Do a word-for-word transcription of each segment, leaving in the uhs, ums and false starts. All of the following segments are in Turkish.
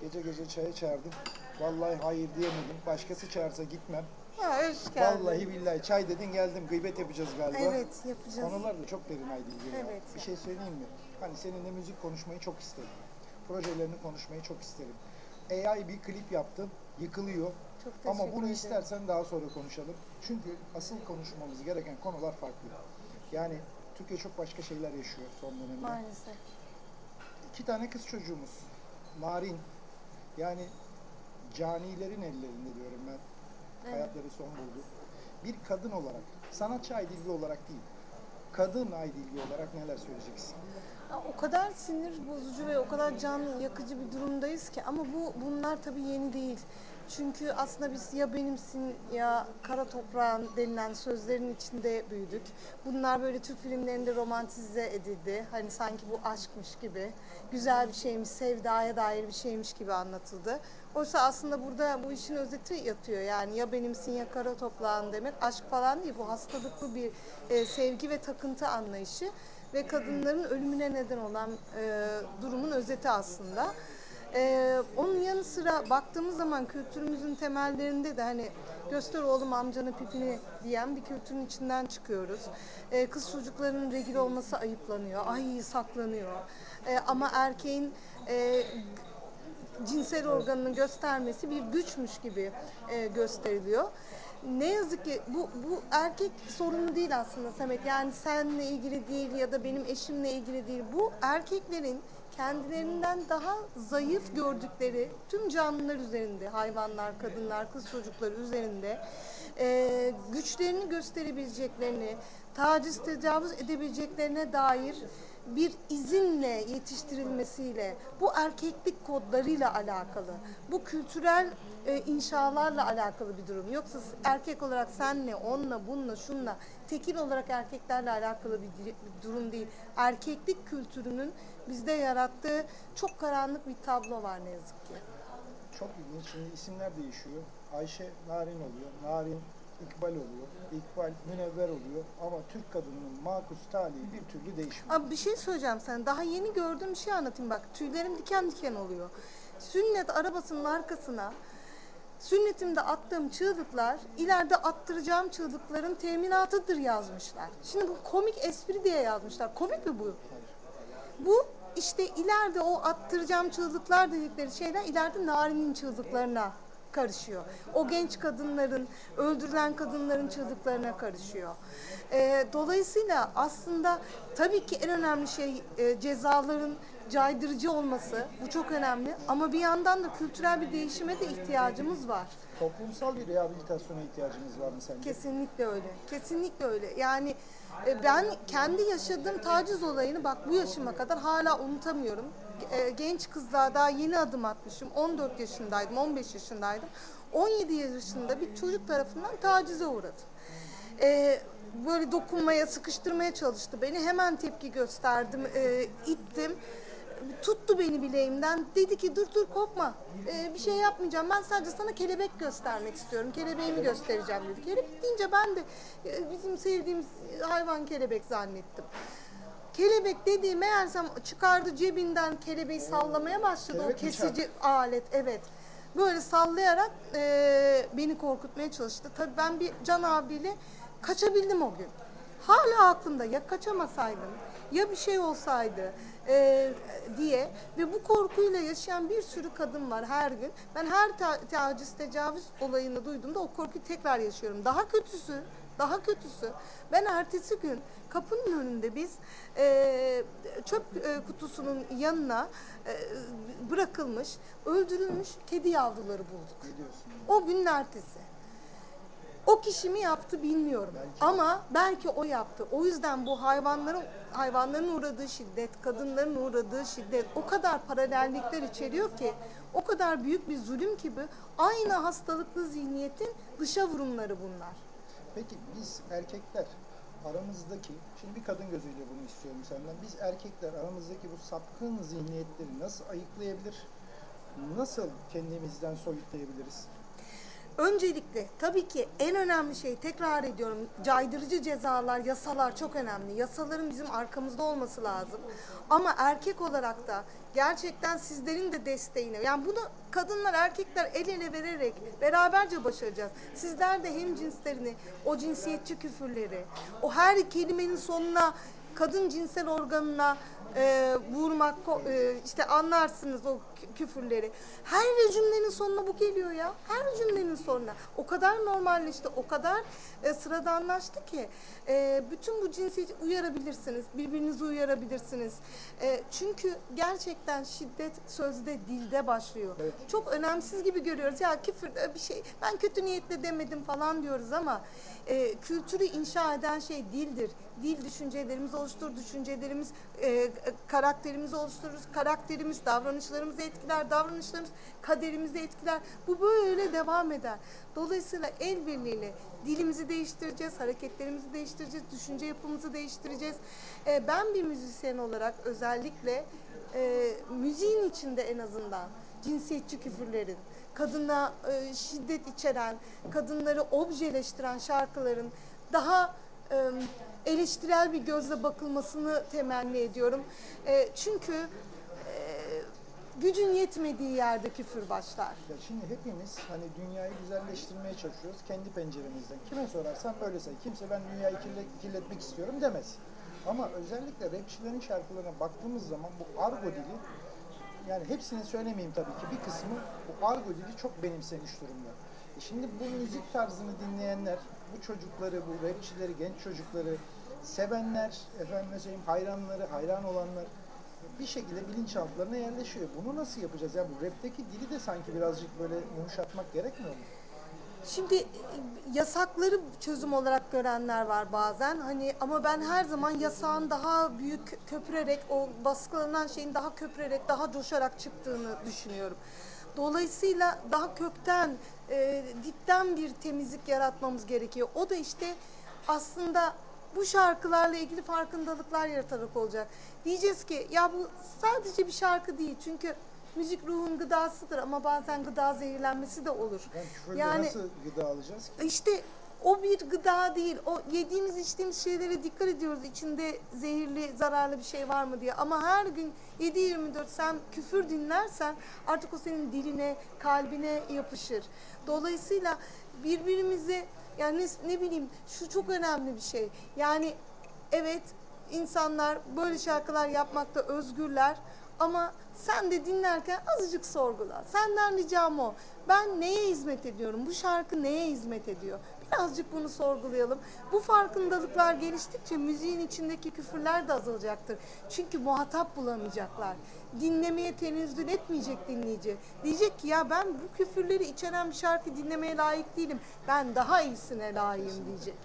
Gece gece çaya çağırdım. Vallahi hayır diyemedim. Başkası çağırsa gitmem. Ha, hoş geldin. Vallahi billahi çay dedin geldim. Gıybet yapacağız galiba. Evet, yapacağız. Konular da çok derin Aydilge. Evet. Bir şey söyleyeyim mi? Hani seninle müzik konuşmayı çok isterim. Projelerini konuşmayı çok isterim. A I bir klip yaptım, yıkılıyor. Çok ama bunu ederim. İstersen daha sonra konuşalım. Çünkü asıl konuşmamız gereken konular farklı. Yani Türkiye çok başka şeyler yaşıyor son dönemde. Maalesef. İki tane kız çocuğumuz. Narin. Yani canilerin ellerinde diyorum ben. Evet. Hayatları son buldu. Bir kadın olarak, sanatçı Aydilge olarak değil, kadın Aydilge olarak neler söyleyeceksin? Ya, o kadar sinir bozucu ve o kadar can yakıcı bir durumdayız ki. Ama bu bunlar tabii yeni değil. Çünkü aslında biz ya benimsin ya kara toprağın denilen sözlerin içinde büyüdük. Bunlar böyle Türk filmlerinde romantize edildi. Hani sanki bu aşkmış gibi, güzel bir şeymiş, sevdaya dair bir şeymiş gibi anlatıldı. Oysa aslında burada bu işin özeti yatıyor. Yani ya benimsin ya kara toprağın demek aşk falan değil. Bu hastalıklı bir e, sevgi ve takıntı anlayışı ve kadınların ölümüne neden olan e, durumun özeti aslında. Ee, onun yanı sıra baktığımız zaman kültürümüzün temellerinde de hani göster oğlum amcanın pipini diyen bir kültürün içinden çıkıyoruz. Ee, kız çocuklarının regl olması ayıplanıyor, ay saklanıyor. Ee, ama erkeğin e, cinsel organını göstermesi bir güçmüş gibi e, gösteriliyor. Ne yazık ki bu, bu erkek sorunu değil aslında Samet. Yani seninle ilgili değil ya da benim eşimle ilgili değil. Bu erkeklerin kendilerinden daha zayıf gördükleri tüm canlılar üzerinde, hayvanlar, kadınlar, kız çocukları üzerinde e, güçlerini gösterebileceklerini, taciz, tecavüz edebileceklerine dair bir izinle yetiştirilmesiyle, bu erkeklik kodlarıyla alakalı, bu kültürel e, inşalarla alakalı bir durum. Yoksa erkek olarak senle, onunla, bununla, şunla, tekil olarak erkeklerle alakalı bir, bir durum değil. Erkeklik kültürünün bizde yarattığı çok karanlık bir tablo var ne yazık ki. Çok ilginç. Şimdi isimler değişiyor. Ayşe Narin oluyor. Narin İkbal oluyor, İkbal Münevver oluyor ama Türk kadınının makus talihi bir türlü değişmiyor. Abi bir şey söyleyeceğim sana, daha yeni gördüğüm bir şey anlatayım bak, tüylerim diken diken oluyor. Sünnet arabasının arkasına, sünnetimde attığım çığlıklar, ileride attıracağım çığlıkların teminatıdır yazmışlar. Şimdi bu komik espri diye yazmışlar, komik mi bu? Bu işte ileride o attıracağım çığlıklar dedikleri şeyler ileride Narin'in çığlıklarına karışıyor. O genç kadınların, öldürülen kadınların çığlıklarına karışıyor. E, dolayısıyla aslında tabii ki en önemli şey e, cezaların caydırıcı olması. Bu çok önemli. Ama bir yandan da kültürel bir değişime de ihtiyacımız var. Toplumsal bir rehabilitasyona ihtiyacımız var mı sence? Kesinlikle öyle. Kesinlikle öyle. Yani e, ben kendi yaşadığım taciz olayını bak bu yaşıma kadar hala unutamıyorum. Genç kızlar, daha yeni adım atmışım, on dört yaşındaydım, on beş yaşındaydım, on yedi yaşında bir çocuk tarafından tacize uğradım. Ee, böyle dokunmaya, sıkıştırmaya çalıştı beni, hemen tepki gösterdim, e, ittim, tuttu beni bileğimden, dedi ki dur dur korkma, ee, bir şey yapmayacağım, ben sadece sana kelebek göstermek istiyorum, kelebeğimi göstereceğim dedi. Kelebek deyince ben de bizim sevdiğimiz hayvan kelebek zannettim. Kelebek dediği meğersem çıkardı cebinden, kelebeği sallamaya başladı. Kelebek o kesici bıçak alet, evet. Böyle sallayarak e, beni korkutmaya çalıştı. Tabii ben bir Can abiyle kaçabildim o gün. Hala aklımda ya kaçamasaydım ya bir şey olsaydı e, diye ve bu korkuyla yaşayan bir sürü kadın var her gün. Ben her ta taciz, tecavüz olayını duyduğumda o korkuyu tekrar yaşıyorum. Daha kötüsü. Daha kötüsü, ben ertesi gün kapının önünde biz e, çöp e, kutusunun yanına e, bırakılmış, öldürülmüş kedi yavruları bulduk. O günün ertesi. O kişi mi yaptı bilmiyorum belki. Ama belki o yaptı. O yüzden bu hayvanların hayvanların uğradığı şiddet, kadınların uğradığı şiddet o kadar paralellikler içeriyor ki, o kadar büyük bir zulüm gibi aynı hastalıklı zihniyetin dışa vurumları bunlar. Peki biz erkekler aramızdaki, şimdi bir kadın gözüyle bunu istiyorum senden, biz erkekler aramızdaki bu sapkın zihniyetleri nasıl ayıklayabilir, nasıl kendimizden soyutlayabiliriz? Öncelikle tabii ki en önemli şey, tekrar ediyorum, caydırıcı cezalar, yasalar çok önemli. Yasaların bizim arkamızda olması lazım. Ama erkek olarak da gerçekten sizlerin de desteğine, yani bunu kadınlar erkekler el ele vererek beraberce başaracağız. Sizler de hem cinslerini, o cinsiyetçi küfürleri, o her kelimenin sonuna kadın cinsel organına e, vurmak, e, işte anlarsınız o küfürleri. Her cümlenin sonuna bu geliyor ya. Her cümlenin sonuna. O kadar normalleşti, o kadar e, sıradanlaştı ki. E, bütün bu cinsiyeti uyarabilirsiniz, birbirinizi uyarabilirsiniz. E, çünkü gerçekten şiddet sözde, dilde başlıyor. Evet. Çok önemsiz gibi görüyoruz. Ya küfür bir şey, ben kötü niyetle demedim falan diyoruz ama e, kültürü inşa eden şey dildir. Dil düşüncelerimizi oluşturur, düşüncelerimiz e, karakterimizi oluştururuz, karakterimiz davranışlarımızı etkiler, davranışlarımız kaderimizi etkiler. Bu böyle devam eder. Dolayısıyla el birliğiyle dilimizi değiştireceğiz, hareketlerimizi değiştireceğiz, düşünce yapımızı değiştireceğiz. E, ben bir müzisyen olarak özellikle e, müziğin içinde en azından cinsiyetçi küfürlerin, kadına e, şiddet içeren, kadınları objeleştiren şarkıların daha e, eleştirel bir gözle bakılmasını temenni ediyorum. E, çünkü e, gücün yetmediği yerde küfür başlar. Ya şimdi hepimiz hani dünyayı güzelleştirmeye çalışıyoruz kendi penceremizden. Kime sorarsan böylese, kimse ben dünyayı kirletmek istiyorum demez. Ama özellikle rapçilerin şarkılarına baktığımız zaman bu argo dili, yani hepsini söylemeyeyim tabii ki, bir kısmı bu argo dili çok benimsemiş durumda. E şimdi bu müzik tarzını dinleyenler, bu çocukları, bu rapçileri, genç çocukları sevenler, efendim söyleyeyim hayranları, hayran olanlar bir şekilde bilinçaltlarına yerleşiyor. Bunu nasıl yapacağız? Yani bu rapteki dili de sanki birazcık böyle yumuşatmak gerekmiyor mu? Şimdi yasakları çözüm olarak görenler var bazen, hani ama ben her zaman yasağın daha büyük köpürerek, o baskılanan şeyin daha köpürerek, daha coşarak çıktığını düşünüyorum. Dolayısıyla daha kökten, e, dipten bir temizlik yaratmamız gerekiyor. O da işte aslında bu şarkılarla ilgili farkındalıklar yaratarak olacak. Diyeceğiz ki ya bu sadece bir şarkı değil, çünkü müzik ruhun gıdasıdır ama bazen gıda zehirlenmesi de olur. Yani, yani nasıl gıda alacağız ki? İşte o bir gıda değil. O yediğimiz, içtiğimiz şeylere dikkat ediyoruz. İçinde zehirli, zararlı bir şey var mı diye. Ama her gün yedi yirmi dört sen küfür dinlersen artık o senin diline, kalbine yapışır. Dolayısıyla birbirimize, yani ne, ne bileyim, şu çok önemli bir şey. Yani evet, insanlar böyle şarkılar yapmakta özgürler. Ama sen de dinlerken azıcık sorgula. Senden ricam o. Ben neye hizmet ediyorum? Bu şarkı neye hizmet ediyor? Birazcık bunu sorgulayalım. Bu farkındalıklar geliştikçe müziğin içindeki küfürler de azalacaktır. Çünkü muhatap bulamayacaklar. Dinlemeye tenezzül etmeyecek dinleyici. Diyecek ki ya ben bu küfürleri içeren bir şarkı dinlemeye layık değilim. Ben daha iyisine layığım diyecek.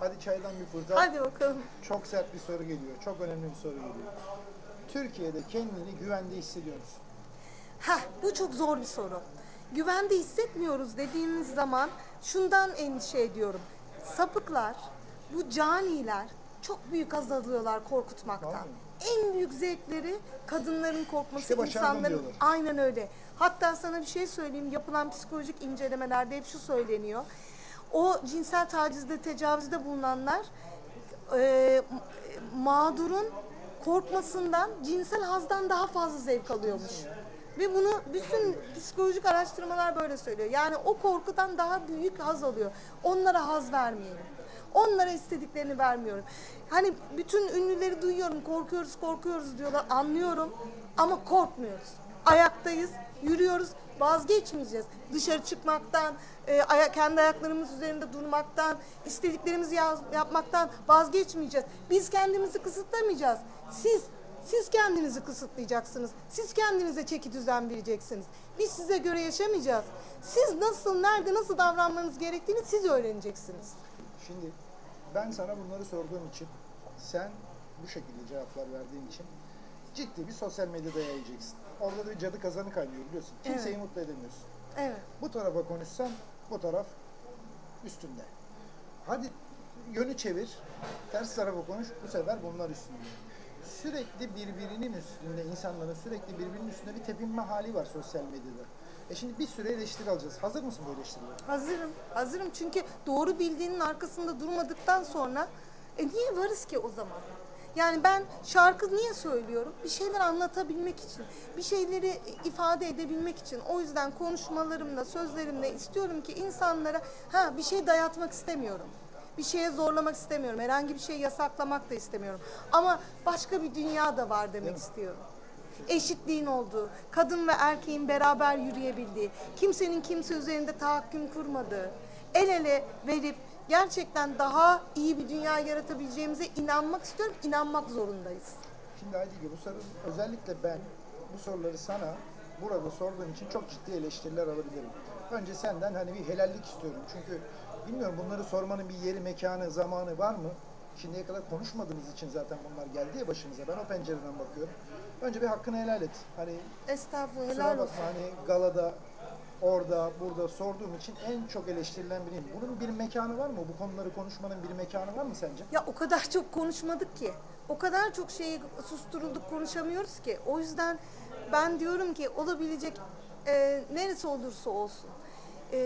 Hadi çaydan bir fırça. Hadi bakalım. Çok sert bir soru geliyor. Çok önemli bir soru geliyor. Türkiye'de kendini güvende hissediyoruz. Heh, bu çok zor bir soru. Güvende hissetmiyoruz dediğimiz zaman şundan endişe ediyorum. Sapıklar, bu caniler çok büyük haz alıyorlar korkutmaktan. Tamam. En büyük zevkleri kadınların korkması, işte insanların. Aynen öyle. Hatta sana bir şey söyleyeyim. Yapılan psikolojik incelemelerde hep şu söyleniyor. O cinsel tacizde, tecavüzde bulunanlar e, mağdurun korkmasından, cinsel hazdan daha fazla zevk alıyormuş. Ve bunu bütün psikolojik araştırmalar böyle söylüyor. Yani o korkudan daha büyük haz alıyor. Onlara haz vermeyelim. Onlara istediklerini vermiyorum. Hani bütün ünlüleri duyuyorum, korkuyoruz, korkuyoruz diyorlar. Anlıyorum ama korkmuyoruz. Ayaktayız, yürüyoruz, vazgeçmeyeceğiz. Dışarı çıkmaktan, kendi ayaklarımız üzerinde durmaktan, istediklerimizi yapmaktan vazgeçmeyeceğiz. Biz kendimizi kısıtlamayacağız. Siz, siz kendinizi kısıtlayacaksınız. Siz kendinize çeki düzen vereceksiniz. Biz size göre yaşamayacağız. Siz nasıl, nerede, nasıl davranmanız gerektiğini siz öğreneceksiniz. Şimdi ben sana bunları sorduğum için, sen bu şekilde cevaplar verdiğin için ciddi bir sosyal medyada yayacaksın. Orada da bir cadı kazanı kaynıyor, biliyorsun. Kimseyi evet. mutlu edemiyorsun. Evet. Bu tarafa konuşsan bu taraf üstünde. Hadi yönü çevir, ters tarafa konuş, bu sefer bunlar üstünde. Sürekli birbirinin üstünde, insanların sürekli birbirinin üstünde bir tepinme hali var sosyal medyada. E şimdi bir sürü eleştiri alacağız. Hazır mısın bu eleştirilere? Hazırım. Hazırım çünkü doğru bildiğinin arkasında durmadıktan sonra e niye varız ki o zaman? Yani ben şarkı niye söylüyorum? Bir şeyler anlatabilmek için, bir şeyleri ifade edebilmek için. O yüzden konuşmalarımla, sözlerimle istiyorum ki insanlara ha bir şey dayatmak istemiyorum. Bir şeye zorlamak istemiyorum. Herhangi bir şey yasaklamak da istemiyorum. Ama başka bir dünya da var demek istiyorum. Eşitliğin olduğu, kadın ve erkeğin beraber yürüyebildiği, kimsenin kimse üzerinde tahakküm kurmadığı, el ele verip gerçekten daha iyi bir dünya yaratabileceğimize inanmak istiyorum, inanmak zorundayız. Şimdi Aydilge, bu soru özellikle ben bu soruları sana burada sorduğum için çok ciddi eleştiriler alabilirim. Önce senden hani bir helallik istiyorum çünkü bilmiyorum bunları sormanın bir yeri, mekanı, zamanı var mı? Şimdiye kadar konuşmadığımız için zaten bunlar geldi ya başımıza. Ben o pencereden bakıyorum. Önce bir hakkını helal et. Hani estağfurullah, helal olsun. Hani galada, orada, burada sorduğum için en çok eleştirilen biriyim. Bunun bir mekanı var mı? Bu konuları konuşmanın bir mekanı var mı sence? Ya o kadar çok konuşmadık ki. O kadar çok şeyi susturulduk, konuşamıyoruz ki. O yüzden ben diyorum ki olabilecek e, neresi olursa olsun.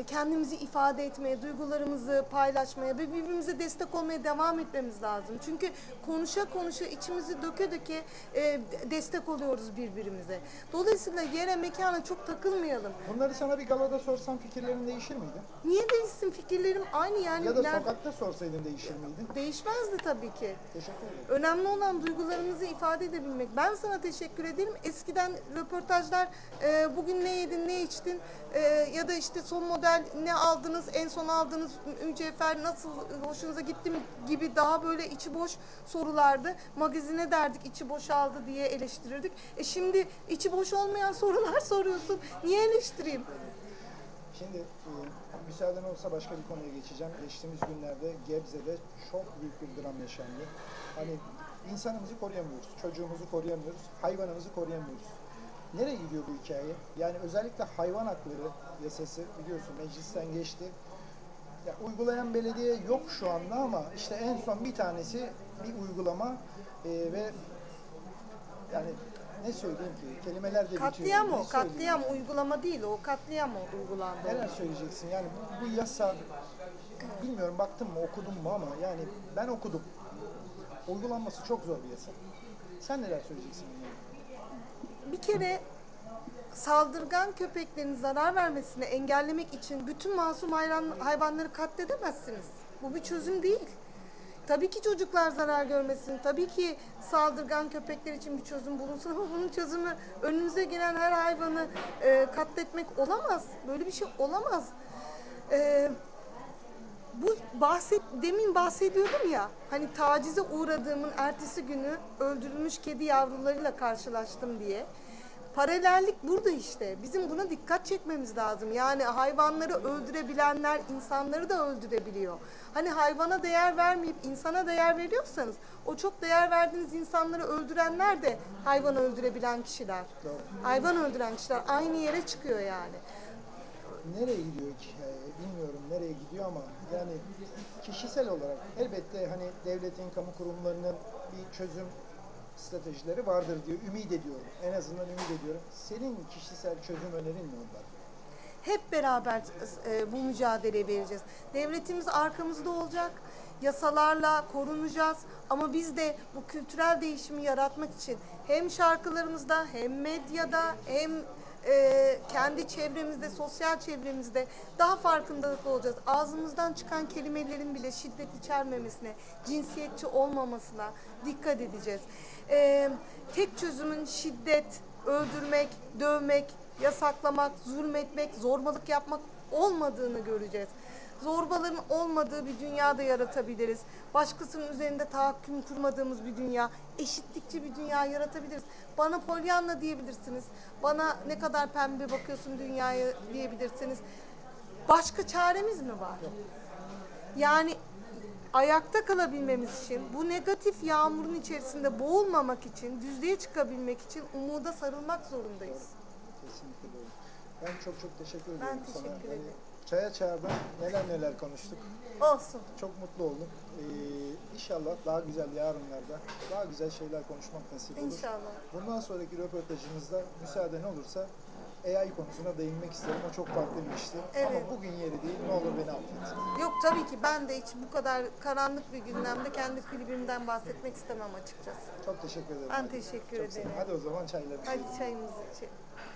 Kendimizi ifade etmeye, duygularımızı paylaşmaya ve birbirimize destek olmaya devam etmemiz lazım. Çünkü konuşa konuşa, içimizi döke döke destek oluyoruz birbirimize. Dolayısıyla yere, mekana çok takılmayalım. Bunları sana bir galada sorsam fikirlerin değişir miydi? Niye değişsin? Fikirlerim aynı yani. Ya da nerede... sokakta sorsaydın değişir miydi? Değişmezdi tabii ki. Teşekkür ederim. Önemli olan duygularımızı ifade edebilmek. Ben sana teşekkür ederim. Eskiden röportajlar bugün ne yedin, ne içtin ya da işte son model ne aldınız, en son aldığınız mücevher nasıl, hoşunuza gitti mi gibi daha böyle içi boş sorulardı. Magazine derdik içi boşaldı diye eleştirirdik. E şimdi içi boş olmayan sorular soruyorsun. Niye eleştireyim? Şimdi e, müsaaden olsa başka bir konuya geçeceğim. Geçtiğimiz günlerde Gebze'de çok büyük bir dram yaşandı. Hani insanımızı koruyamıyoruz, çocuğumuzu koruyamıyoruz, hayvanımızı koruyamıyoruz. Nereye gidiyor bu hikaye? Yani özellikle hayvan hakları yasası biliyorsun meclisten geçti. Ya, uygulayan belediye yok şu anda ama işte en son bir tanesi bir uygulama e, ve yani ne söyleyeyim ki kelimeler de katliam bitiyor. O, katliam yani? Uygulama değil o, katliam o uygulandı. Neler söyleyeceksin yani bu, bu yasa bilmiyorum baktım mı okudum mu ama yani ben okudum. Uygulanması çok zor bir yasa. Sen neler söyleyeceksin bunlara? Bir kere saldırgan köpeklerin zarar vermesini engellemek için bütün masum hayvanları katledemezsiniz. Bu bir çözüm değil. Tabii ki çocuklar zarar görmesin, tabii ki saldırgan köpekler için bir çözüm bulunsun ama bunun çözümü önünüze gelen her hayvanı e, katletmek olamaz. Böyle bir şey olamaz. E, bu bahset, demin bahsediyordum ya, hani tacize uğradığımın ertesi günü öldürülmüş kedi yavrularıyla karşılaştım diye. Paralellik burada işte. Bizim buna dikkat çekmemiz lazım. Yani hayvanları öldürebilenler insanları da öldürebiliyor. Hani hayvana değer vermeyip insana değer veriyorsanız o çok değer verdiğiniz insanları öldürenler de hayvan öldürebilen kişiler. Hayvan öldüren kişiler aynı yere çıkıyor yani. Nereye gidiyor ki? Bilmiyorum nereye gidiyor ama yani kişisel olarak elbette hani devletin, kamu kurumlarının bir çözüm stratejileri vardır diyor. Ümit ediyorum. En azından ümit ediyorum. Senin kişisel çözüm önerin mi onlar? Hep beraber bu mücadeleyi vereceğiz. Devletimiz arkamızda olacak. Yasalarla korunacağız ama biz de bu kültürel değişimi yaratmak için hem şarkılarımızda hem medyada hem Ee, kendi çevremizde, sosyal çevremizde daha farkındalıklı olacağız. Ağzımızdan çıkan kelimelerin bile şiddet içermemesine, cinsiyetçi olmamasına dikkat edeceğiz. Ee, tek çözümün şiddet, öldürmek, dövmek, yasaklamak, zulmetmek, zorbalık yapmak olmadığını göreceğiz. Zorbaların olmadığı bir dünya da yaratabiliriz. Başkasının üzerinde tahakküm kurmadığımız bir dünya, eşitlikçi bir dünya yaratabiliriz. Bana Pollyanna diyebilirsiniz, bana ne kadar pembe bakıyorsun dünyaya diyebilirsiniz. Başka çaremiz mi var? Yani ayakta kalabilmemiz için, bu negatif yağmurun içerisinde boğulmamak için, düzlüğe çıkabilmek için umuda sarılmak zorundayız. Kesinlikle doğru. Ben çok çok teşekkür ederim sana. Ben teşekkür ederim. Çaya çağırdan neler neler konuştuk. Olsun. Çok mutlu oldum. Ee, inşallah daha güzel yarınlarda daha güzel şeyler konuşmak nasip olur. İnşallah. Bundan sonraki röportajımızda müsaaden olursa A I konusuna değinmek isterim. O çok farklı bir işti. Evet. Ama bugün yeri değil. Ne olur beni affet. Yok tabii ki ben de hiç bu kadar karanlık bir gündemde kendi klibimden bahsetmek istemem açıkçası. Çok teşekkür ederim. Ben teşekkür çok ederim. Sevindim. Hadi o zaman çaylarımızı. Hadi çayımızı içelim.